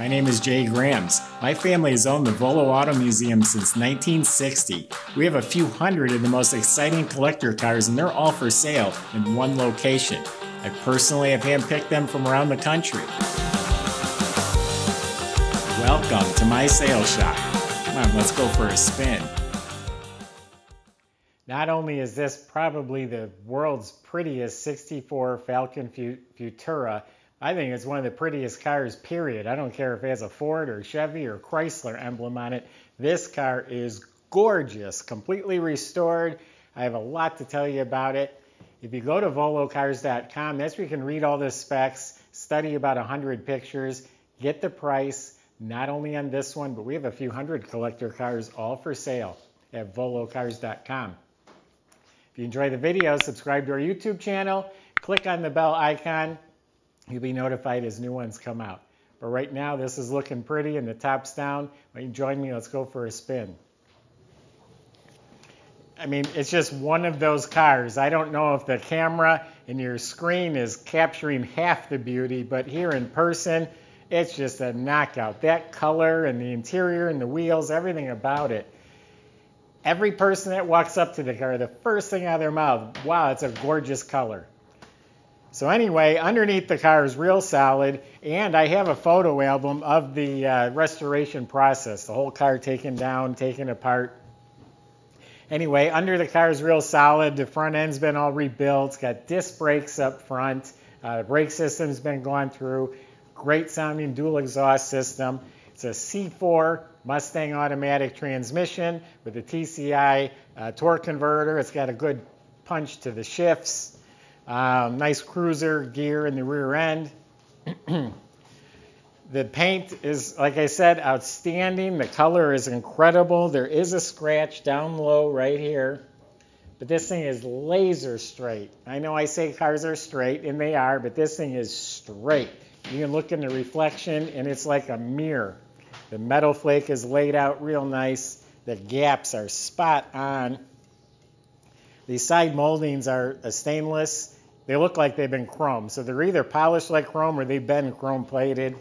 My name is Jay Grams. My family has owned the Volo Auto Museum since 1960. We have a few hundred of the most exciting collector cars, and they're all for sale in one location. I personally have handpicked them from around the country. Welcome to my sales shop. Come on, let's go for a spin. Not only is this probably the world's prettiest 64 Falcon Futura, I think it's one of the prettiest cars, period. I don't care if it has a Ford or Chevy or Chrysler emblem on it. This car is gorgeous, completely restored. I have a lot to tell you about it. If you go to volocars.com, that's where you can read all the specs, study about 100 pictures, get the price, not only on this one, but we have a few hundred collector cars all for sale at volocars.com. If you enjoy the video, subscribe to our YouTube channel, click on the bell icon, you'll be notified as new ones come out. But right now, this is looking pretty and the top's down. When you join me, let's go for a spin. I mean, it's just one of those cars. I don't know if the camera and your screen is capturing half the beauty, but here in person, it's just a knockout. That color and the interior and the wheels, everything about it. Every person that walks up to the car, the first thing out of their mouth, wow, it's a gorgeous color. So anyway, underneath the car is real solid, and I have a photo album of the restoration process, the whole car taken down, taken apart. Anyway, under the car is real solid. The front end's been all rebuilt. It's got disc brakes up front. The brake system's been gone through. Great sounding dual exhaust system. It's a C4 Mustang automatic transmission with a TCI torque converter. It's got a good punch to the shifts. Nice cruiser gear in the rear end. The paint is, like I said, outstanding. The color is incredible. There is a scratch down low right here. But this thing is laser straight. I know I say cars are straight, and they are, but this thing is straight. You can look in the reflection, and it's like a mirror. The metal flake is laid out real nice. The gaps are spot on. The side moldings are stainless. They look like they've been chrome. So they're either polished like chrome or they've been chrome plated.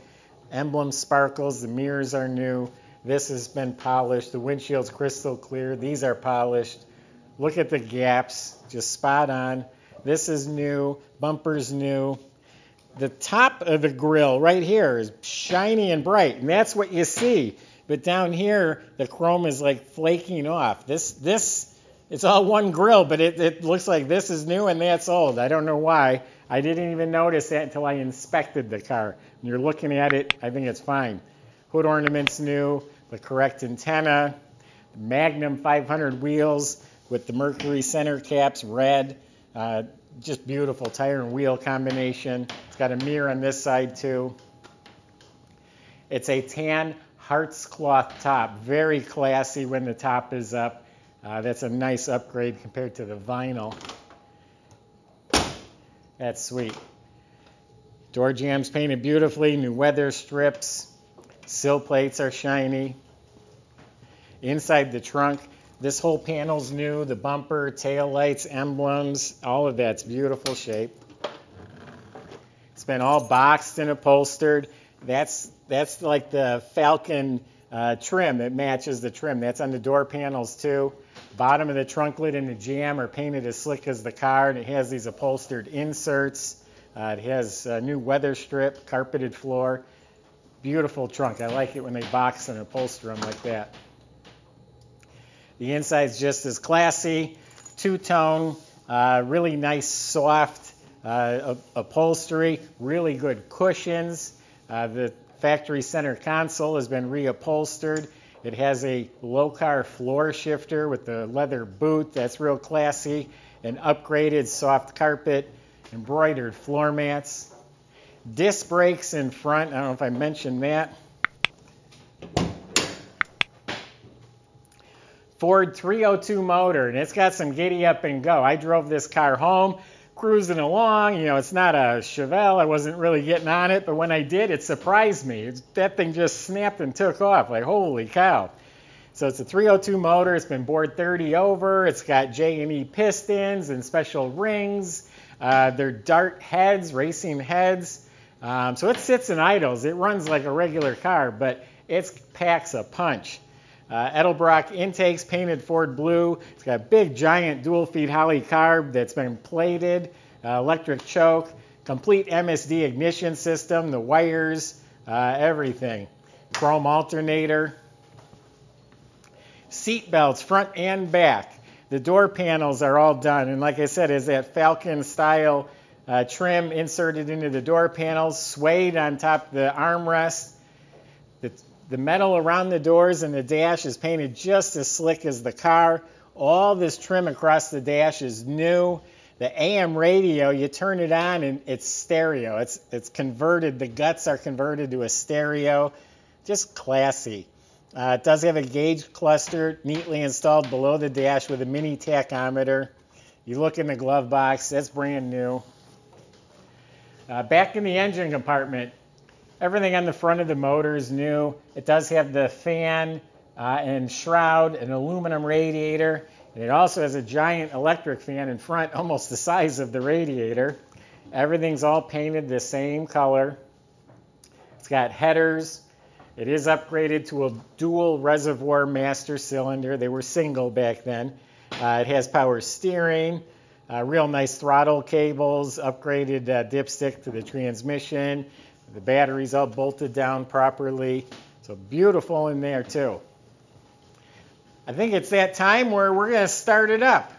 Emblem sparkles. The mirrors are new. This has been polished. The windshield's crystal clear. These are polished. Look at the gaps. Just spot on. This is new. Bumper's new. The top of the grille right here is shiny and bright, and that's what you see. But down here, the chrome is like flaking off. It's all one grille, but it looks like this is new and that's old. I don't know why. I didn't even notice that until I inspected the car. When you're looking at it, I think it's fine. Hood ornament's new, the correct antenna, the Magnum 500 wheels with the Mercury center caps, red. Just beautiful tire and wheel combination. It's got a mirror on this side too. It's a tan Haartz cloth top. Very classy when the top is up. That's a nice upgrade compared to the vinyl. That's sweet. Door jambs painted beautifully. New weather strips. Sill plates are shiny. Inside the trunk, this whole panel's new. The bumper, tail lights, emblems, all of that's beautiful shape. It's been all boxed and upholstered. That's like the Falcon trim. It matches the trim. That's on the door panels too. Bottom of the trunk lid and the jam are painted as slick as the car, and it has these upholstered inserts. It has a new weather strip, carpeted floor. Beautiful trunk. I like it when they box and upholster them like that. The inside's just as classy, two-tone, really nice soft upholstery, really good cushions. The factory center console has been reupholstered. It has a Lokar floor shifter with the leather boot. That's real classy. An upgraded soft carpet, embroidered floor mats. Disc brakes in front. I don't know if I mentioned that. Ford 302 motor, and it's got some giddy up and go. I drove this car home, cruising along. You know, it's not a Chevelle. I wasn't really getting on it, but when I did, it surprised me. That thing just snapped and took off, like, holy cow. So it's a 302 motor. It's been bored 30 over. It's got J&E pistons and special rings. They're Dart heads, racing heads. So it sits and idles. It runs like a regular car, but it packs a punch. Edelbrock intakes, painted Ford blue. It's got a big, giant dual-feed Holley carb that's been plated, electric choke, complete MSD ignition system, the wires, everything. Chrome alternator. Seat belts, front and back. The door panels are all done, and like I said, is that Falcon-style trim inserted into the door panels, suede on top of the armrest. The metal around the doors and the dash is painted just as slick as the car. All this trim across the dash is new. The AM radio, you turn it on and it's stereo. It's converted, the guts are converted to a stereo. Just classy. It does have a gauge cluster neatly installed below the dash with a mini tachometer. You look in the glove box, that's brand new. Back in the engine compartment, everything on the front of the motor is new. It does have the fan and shroud, an aluminum radiator, and it also has a giant electric fan in front, almost the size of the radiator. Everything's all painted the same color. It's got headers. It is upgraded to a dual reservoir master cylinder. They were single back then. It has power steering, real nice throttle cables, upgraded dipstick to the transmission. The battery's all bolted down properly. So beautiful in there too. I think it's that time where we're going to start it up.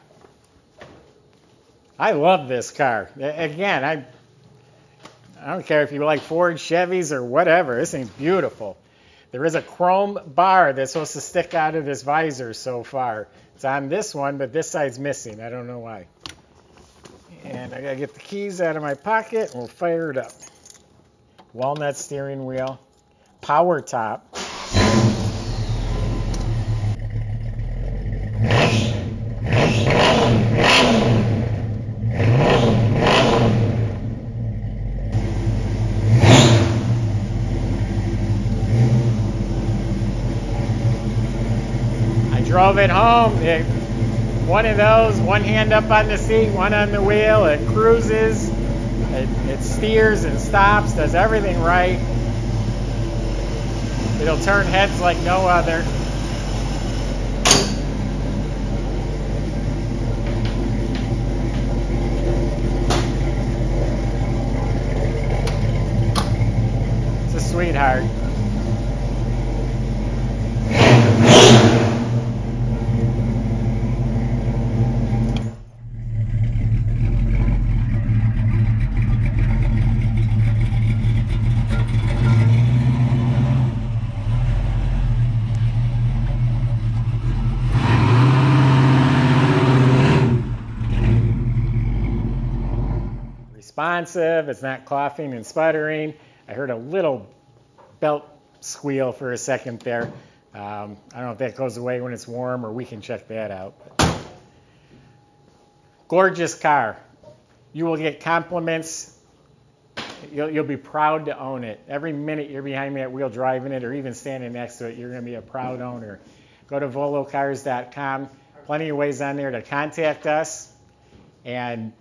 I love this car. Again, I don't care if you like Ford, Chevys, or whatever. This thing's beautiful. There is a chrome bar that's supposed to stick out of this visor so far. It's on this one, but this side's missing. I don't know why. And I gotta get the keys out of my pocket and we'll fire it up. Walnut steering wheel, power top. Drove it home. One of those, one hand up on the seat, one on the wheel. It cruises, it steers and stops, does everything right. It'll turn heads like no other. It's a sweetheart. It's not coughing and sputtering. I heard a little belt squeal for a second there. I don't know if that goes away when it's warm, or we can check that out. Gorgeous car. You will get compliments. You'll be proud to own it. Every minute you're behind that wheel driving it or even standing next to it, you're going to be a proud owner. Go to volocars.com. Plenty of ways on there to contact us. And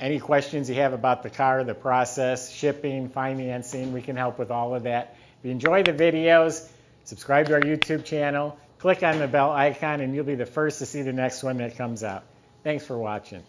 any questions you have about the car, the process, shipping, financing, we can help with all of that. If you enjoy the videos, subscribe to our YouTube channel, click on the bell icon, and you'll be the first to see the next one that comes out. Thanks for watching.